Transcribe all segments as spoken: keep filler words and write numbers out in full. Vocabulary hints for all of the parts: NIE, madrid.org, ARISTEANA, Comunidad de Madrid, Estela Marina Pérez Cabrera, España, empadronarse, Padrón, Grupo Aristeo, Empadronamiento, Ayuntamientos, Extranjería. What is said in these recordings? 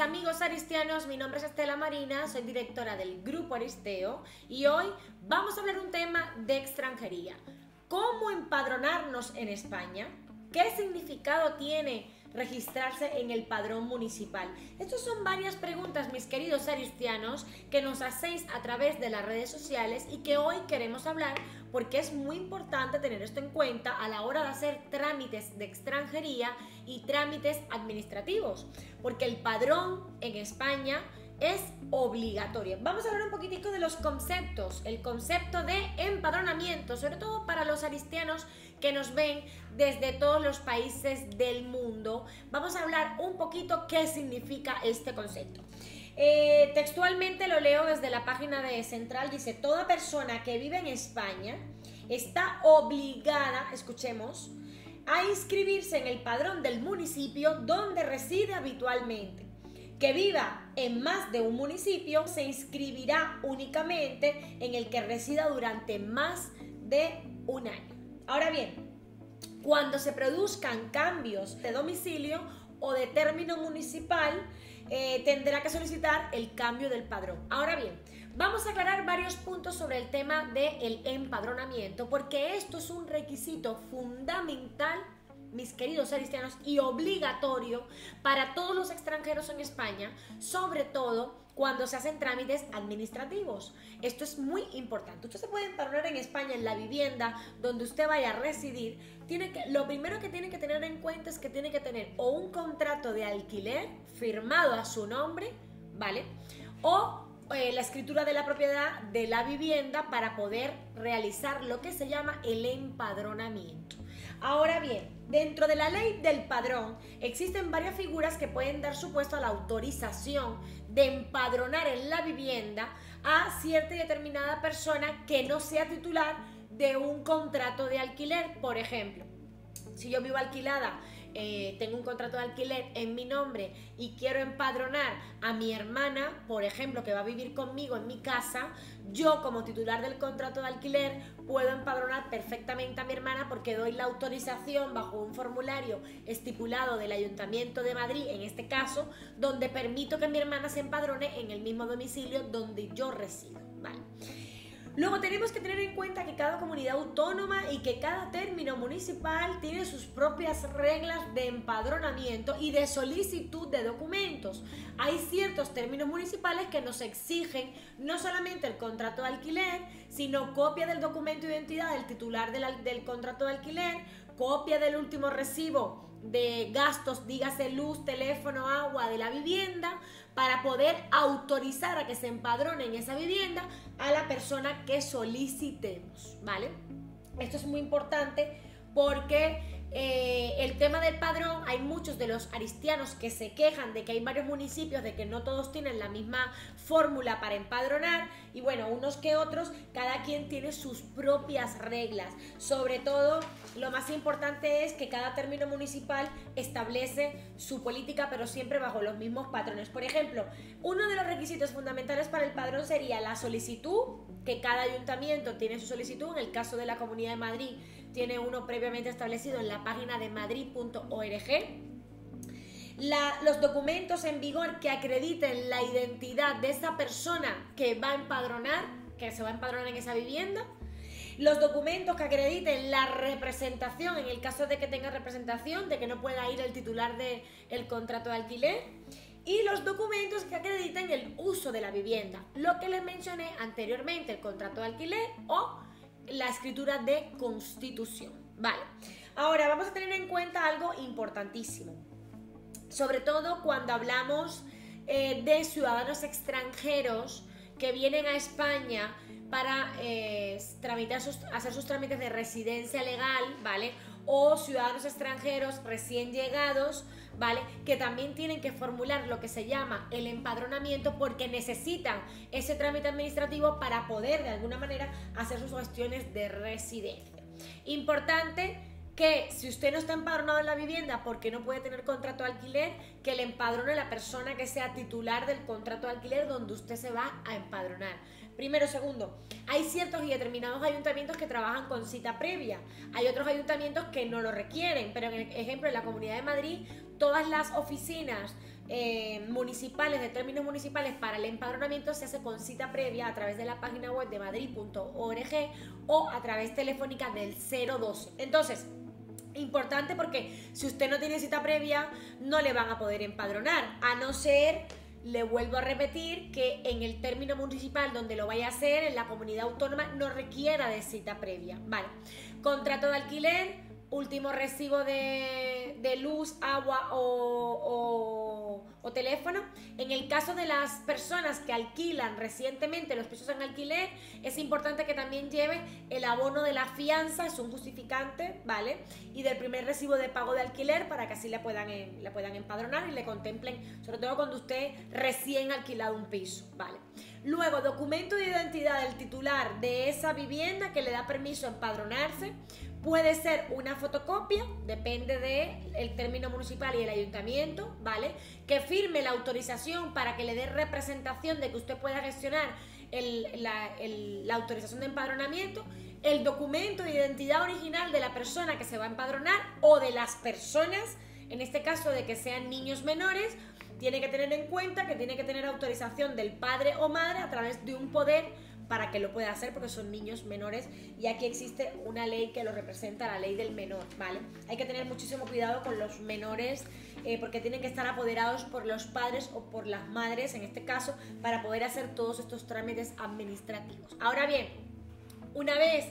Mis amigos aristianos, mi nombre es Estela Marina, soy directora del Grupo Aristeo y hoy vamos a hablar de un tema de extranjería. ¿Cómo empadronarnos en España? ¿Qué significado tiene registrarse en el padrón municipal? Estas son varias preguntas, mis queridos aristianos, que nos hacéis a través de las redes sociales y que hoy queremos hablar porque es muy importante tener esto en cuenta a la hora de hacer trámites de extranjería y trámites administrativos, porque el padrón en España es obligatorio. Vamos a hablar un poquitico de los conceptos, el concepto de empadronamiento, sobre todo para los aristianos que nos ven desde todos los países del mundo. Vamos a hablar un poquito qué significa este concepto. Eh, textualmente lo leo desde la página de Central, dice: toda persona que vive en España está obligada, escuchemos, a inscribirse en el padrón del municipio donde reside habitualmente. Que viva en más de un municipio se inscribirá únicamente en el que resida durante más de un año. Ahora bien, cuando se produzcan cambios de domicilio o de término municipal, eh, tendrá que solicitar el cambio del padrón. Ahora bien, vamos a aclarar varios puntos sobre el tema del empadronamiento, porque esto es un requisito fundamental, mis queridos aristianos, y obligatorio para todos los extranjeros en España, sobre todo cuando se hacen trámites administrativos. Esto es muy importante. Usted se puede empadronar en España en la vivienda donde usted vaya a residir. Tiene que, lo primero que tiene que tener en cuenta es que tiene que tener o un contrato de alquiler firmado a su nombre, ¿vale? O eh, la escritura de la propiedad de la vivienda para poder realizar lo que se llama el empadronamiento. Ahora bien, dentro de la ley del padrón existen varias figuras que pueden dar supuesto a la autorización de empadronar en la vivienda a cierta y determinada persona que no sea titular de un contrato de alquiler. Por ejemplo, si yo vivo alquilada, eh, tengo un contrato de alquiler en mi nombre y quiero empadronar a mi hermana, por ejemplo, que va a vivir conmigo en mi casa, yo como titular del contrato de alquiler puedo empadronar perfectamente a mi hermana porque doy la autorización bajo un formulario estipulado del Ayuntamiento de Madrid, en este caso, donde permito que mi hermana se empadrone en el mismo domicilio donde yo resido, ¿vale? Luego tenemos que tener en cuenta que cada comunidad autónoma y que cada término municipal tiene sus propias reglas de empadronamiento y de solicitud de documentos. Hay ciertos términos municipales que nos exigen no solamente el contrato de alquiler, sino copia del documento de identidad del titular del, del contrato de alquiler, copia del último recibo de gastos, dígase luz, teléfono, agua de la vivienda, para poder autorizar a que se empadrone en esa vivienda a la persona que solicitemos, ¿vale? Esto es muy importante porque eh, el tema del padrón, hay muchos de los aristianos que se quejan de que hay varios municipios, de que no todos tienen la misma fórmula para empadronar, y bueno, unos que otros, cada quien tiene sus propias reglas. Sobre todo, lo más importante es que cada término municipal establece su política, pero siempre bajo los mismos patrones. Por ejemplo, uno de los requisitos fundamentales para el padrón sería la solicitud, que cada ayuntamiento tiene su solicitud. En el caso de la Comunidad de Madrid, tiene uno previamente establecido en la página de madrid punto org. La, los documentos en vigor que acrediten la identidad de esa persona que va a empadronar, que se va a empadronar en esa vivienda. Los documentos que acrediten la representación, en el caso de que tenga representación, de que no pueda ir el titular del contrato de alquiler. Y los documentos que acrediten el uso de la vivienda, lo que les mencioné anteriormente, el contrato de alquiler o la escritura de constitución, ¿vale? Ahora vamos a tener en cuenta algo importantísimo, sobre todo cuando hablamos eh, de ciudadanos extranjeros que vienen a España para eh, tramitar sus, hacer sus trámites de residencia legal, ¿vale? O ciudadanos extranjeros recién llegados, ¿vale? Que también tienen que formular lo que se llama el empadronamiento porque necesitan ese trámite administrativo para poder de alguna manera hacer sus gestiones de residencia. Importante que si usted no está empadronado en la vivienda porque no puede tener contrato de alquiler, que le empadrone la persona que sea titular del contrato de alquiler donde usted se va a empadronar. Primero. Segundo, hay ciertos y determinados ayuntamientos que trabajan con cita previa. Hay otros ayuntamientos que no lo requieren, pero en el ejemplo de la Comunidad de Madrid, todas las oficinas eh, municipales, de términos municipales para el empadronamiento se hace con cita previa a través de la página web de madrid punto org o a través telefónica del cero doce. Entonces, importante, porque si usted no tiene cita previa no le van a poder empadronar, a no ser, le vuelvo a repetir, que en el término municipal donde lo vaya a hacer, en la comunidad autónoma, no requiera de cita previa. Vale, contrato de alquiler, último recibo de, de luz, agua o, o, o teléfono. En el caso de las personas que alquilan recientemente los pisos en alquiler, es importante que también lleve el abono de la fianza, es un justificante, ¿vale? Y del primer recibo de pago de alquiler, para que así la puedan, la puedan empadronar y le contemplen, sobre todo cuando usted recién ha alquilado un piso, ¿vale? Luego, documento de identidad del titular de esa vivienda que le da permiso a empadronarse. Puede ser una fotocopia, depende del término municipal y el ayuntamiento, ¿vale? Que firme la autorización para que le dé representación de que usted pueda gestionar el, la, el, la autorización de empadronamiento. El documento de identidad original de la persona que se va a empadronar o de las personas, en este caso de que sean niños menores, tiene que tener en cuenta que tiene que tener autorización del padre o madre a través de un poder para que lo pueda hacer, porque son niños menores y aquí existe una ley que lo representa, la ley del menor, ¿vale? Hay que tener muchísimo cuidado con los menores eh, porque tienen que estar apoderados por los padres o por las madres, en este caso, para poder hacer todos estos trámites administrativos. Ahora bien, una vez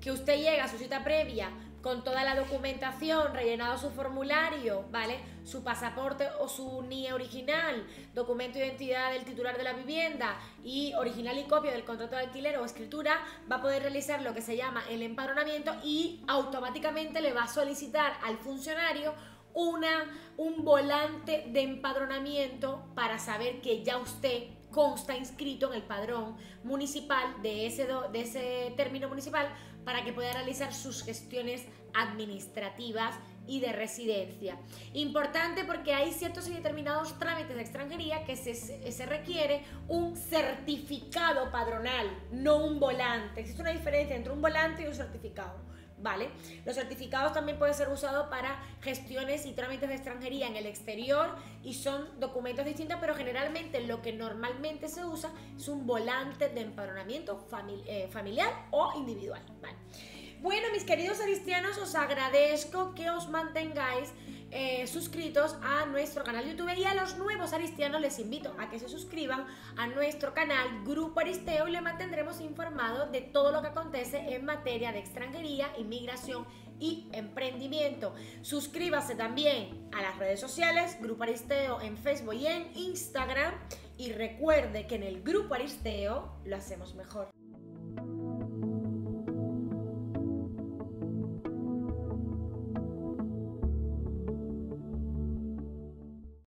que usted llega a su cita previa con toda la documentación, rellenado su formulario, ¿vale? Su pasaporte o su N I E original, documento de identidad del titular de la vivienda y original y copia del contrato de alquiler o escritura, va a poder realizar lo que se llama el empadronamiento y automáticamente le va a solicitar al funcionario una, un volante de empadronamiento para saber que ya usted consta inscrito en el padrón municipal de ese, do, de ese término municipal, para que pueda realizar sus gestiones administrativas y de residencia. Importante, porque hay ciertos y determinados trámites de extranjería que se, se requiere un certificado padronal, no un volante. Existe una diferencia entre un volante y un certificado, ¿vale? Los certificados también pueden ser usados para gestiones y trámites de extranjería en el exterior y son documentos distintos, pero generalmente lo que normalmente se usa es un volante de empadronamiento famili- eh, familiar o individual, ¿vale? Bueno, mis queridos aristianos, os agradezco que os mantengáis eh, suscritos a nuestro canal YouTube, y a los nuevos aristianos les invito a que se suscriban a nuestro canal Grupo Aristeo y le mantendremos informado de todo lo que acontece en materia de extranjería, inmigración y emprendimiento. Suscríbase también a las redes sociales, Grupo Aristeo en Facebook y en Instagram, y recuerde que en el Grupo Aristeo lo hacemos mejor.